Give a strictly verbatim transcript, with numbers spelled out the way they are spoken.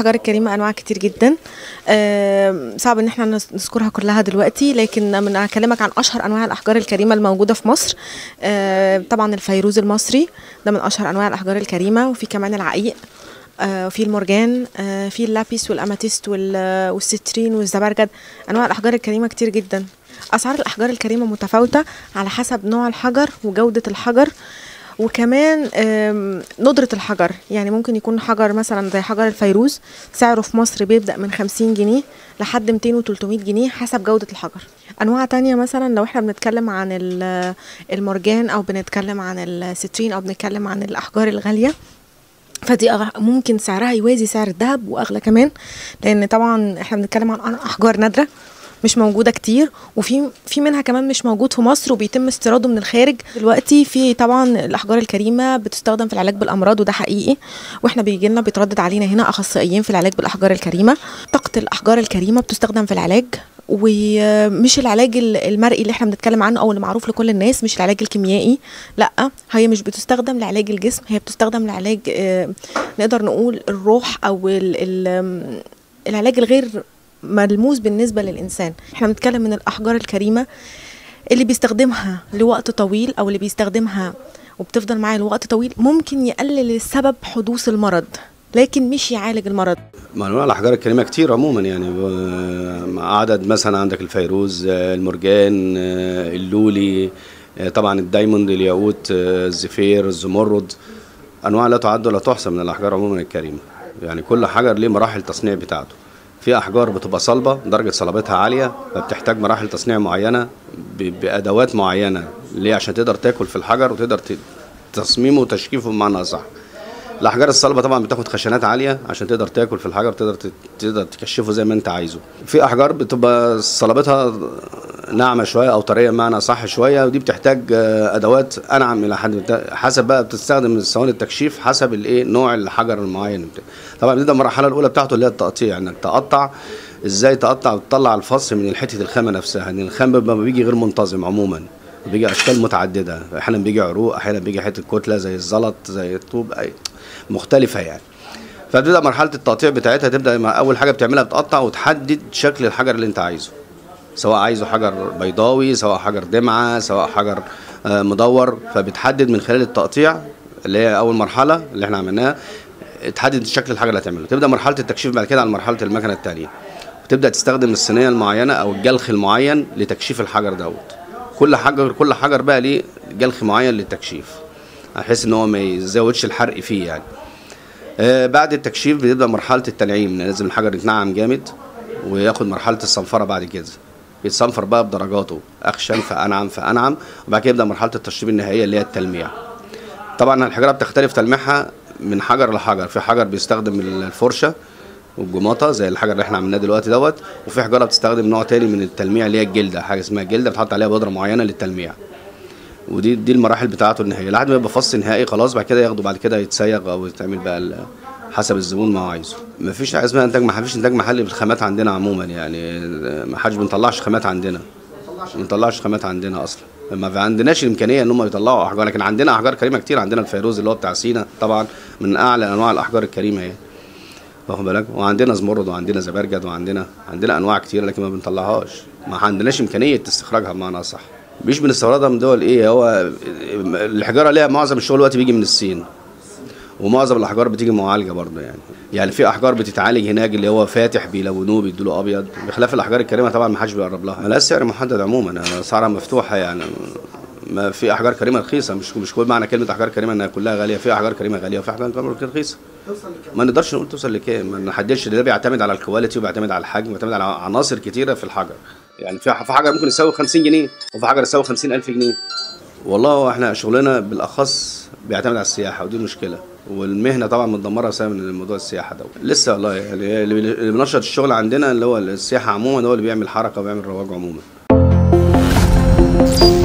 الأحجار الكريمة أنواع كتير جدا، صعب إن احنا نذكرها كلها دلوقتي، لكن من أكلمك عن أشهر أنواع الأحجار الكريمة الموجودة في مصر. طبعا الفيروز المصري ده من أشهر أنواع الأحجار الكريمة، وفي كمان العقيق، في المرجان، في اللابيس والأماتيست والسترين والزبرجد. أنواع الأحجار الكريمة كتير جدا. أسعار الأحجار الكريمة متفاوتة على حسب نوع الحجر وجودة الحجر، وكمان ندرة الحجر. يعني ممكن يكون حجر مثلا زي حجر الفيروز سعره في مصر بيبدأ من خمسين جنيه لحد مئتين وتلتمية جنيه حسب جودة الحجر. أنواع تانية مثلا لو احنا بنتكلم عن المرجان أو بنتكلم عن السترين أو بنتكلم عن الأحجار الغالية، فدي ممكن سعرها يوازي سعر الذهب واغلى كمان، لان طبعا احنا بنتكلم عن احجار نادره مش موجوده كتير، وفي في منها كمان مش موجود في مصر وبيتم استيراده من الخارج. دلوقتي في طبعا الاحجار الكريمه بتستخدم في العلاج بالامراض، وده حقيقي، واحنا بيجي لنا بيتردد علينا هنا اخصائيين في العلاج بالاحجار الكريمه. طاقه الاحجار الكريمه بتستخدم في العلاج، ومش العلاج المرئي اللي احنا بنتكلم عنه او اللي معروف لكل الناس، مش العلاج الكيميائي، لا، هي مش بتستخدم لعلاج الجسم، هي بتستخدم لعلاج اه نقدر نقول الروح او ال ال العلاج الغير ملموس بالنسبه للانسان. احنا بنتكلم من الاحجار الكريمه اللي بيستخدمها لوقت طويل او اللي بيستخدمها وبتفضل معاه لوقت طويل ممكن يقلل السبب حدوث المرض، لكن مش يعالج المرض. انواع الاحجار الكريمه كتير عموما، يعني عدد مثلا عندك الفيروز، المرجان، اللولي، طبعا الدايموند، الياقوت، الزفير، الزمرد، انواع لا تعد ولا تحصى من الاحجار عموما الكريمه. يعني كل حجر ليه مراحل التصنيع بتاعته. في احجار بتبقى صلبه، درجه صلابتها عاليه، فبتحتاج مراحل تصنيع معينه بادوات معينه، ليه؟ عشان تقدر تاكل في الحجر وتقدر تصميمه وتشكيفه بمعنى اصح. الاحجار الصلبه طبعا بتاخد خشنات عاليه عشان تقدر تاكل في الحجر، تقدر تقدر تكشفه زي ما انت عايزه. في احجار بتبقى صلابتها ناعمه شويه او طريه بمعنى صح شويه، ودي بتحتاج ادوات انعم الى حد، حسب بقى بتستخدم صواني التكشيف حسب الايه نوع الحجر المعين. طبعا بنبدا المرحله الاولى بتاعته اللي هي التقطيع، انك يعني تقطع، ازاي تقطع وتطلع الفص من حته الخامه نفسها، لان يعني الخام ما بيجي غير منتظم عموما، بيجي اشكال متعدده، احيانا بيجي عروق، احيانا بيجي حته كتله زي الزلط زي الطوب اي مختلفه يعني. فتبدا مرحله التقطيع بتاعتها، تبدا مع اول حاجه بتعملها بتقطع وتحدد شكل الحجر اللي انت عايزه، سواء عايزه حجر بيضاوي، سواء حجر دمعه، سواء حجر مدور، فبتحدد من خلال التقطيع اللي هي اول مرحله اللي احنا عملناها، تحدد شكل الحجر اللي هتعمله. تبدا مرحله التكشيف بعد كده على مرحله المكنه التانيه، وتبدا تستخدم الصينيه المعينه او الجلخ المعين لتكشيف الحجر دوت. كل حجر كل حجر بقى ليه جلخ معين للتكشيف، بحيث ان هو ما يزودش الحرق فيه يعني. آه بعد التكشيف بتبدا مرحله التنعيم، لازم الحجر يتنعم جامد وياخد مرحله الصنفره، بعد كده يتصنفر بقى بدرجاته، اخشن فانعم فانعم، وبعد كده يبدا مرحله التشطيب النهائيه اللي هي التلميع. طبعا الحجاره بتختلف تلميعها من حجر لحجر، في حجر بيستخدم الفرشه والجماطه زي الحجر اللي احنا عملناه دلوقتي دوت، وفي حجاره بتستخدم نوع تاني من التلميع اللي هي الجلده، حاجه اسمها الجلده بتحط عليها بودره معينه للتلميع، ودي دي المراحل بتاعته النهائيه لحد ما يبقى فص نهائي خلاص. بعد كده ياخده، بعد كده يتسيغ او يتعمل بقى حسب الزبون ما هو عايزه. مفيش حاجه اسمها انتاج، مفيش انتاج محلي في الخامات عندنا عموما، يعني ما حدش بنطلعش خامات عندنا، ما بنطلعش خامات عندنا اصلا، ما عندناش الامكانيه ان هم يطلعوا احجار. لكن عندنا احجار كريمه كتير، عندنا الفيروز اللي هو بتاع سينا طبعا من اعلى انواع الاحجار الكريمه اهي، واخد بالك، وعندنا زمرد وعندنا زبرجد وعندنا عندنا انواع كتير، لكن ما بنطلعهاش، ما عندناش امكانيه استخراجها بمعنى اصح. مش بنستوردها من دول ايه، هو الحجاره ليها معظم الشغل دلوقتي بيجي من الصين، ومعظم الاحجار بتيجي معالجه برضه يعني. يعني في احجار بتتعالج هناك اللي هو فاتح بيلونوه بيدوله ابيض، بخلاف الاحجار الكريمه طبعا ما حدش بيقرب لها، مالهاش سعر محدد عموما، اسعارها مفتوحه يعني. ما في احجار كريمه رخيصه، مش مش كل معنى كلمه احجار كريمه انها كلها غاليه، في احجار كريمه غاليه وفي احجار كريمه رخيصه. ما نقدرش نقول توصل لكام، ما نحددش، ده بيعتمد على الكواليتي وبيعتمد على الحجم وبيعتمد على عناصر كتيره في الحجر. يعني في حجر ممكن يساوي خمسين جنيه وفي حجر يساوي خمسين ألف جنيه. والله احنا شغلنا بالاخص بيعتمد على السياحه، ودي مشكله، والمهنه طبعا متدمره بسبب موضوع السياحه ده لسه والله. يعني اللي بنشط الشغل عندنا اللي هو السياحه عموما، هو اللي بيعمل حركه وبيعمل رواج عموما.